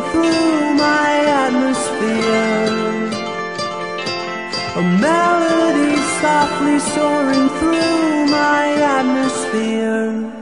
passing through my atmosphere, a melody softly soaring through my atmosphere.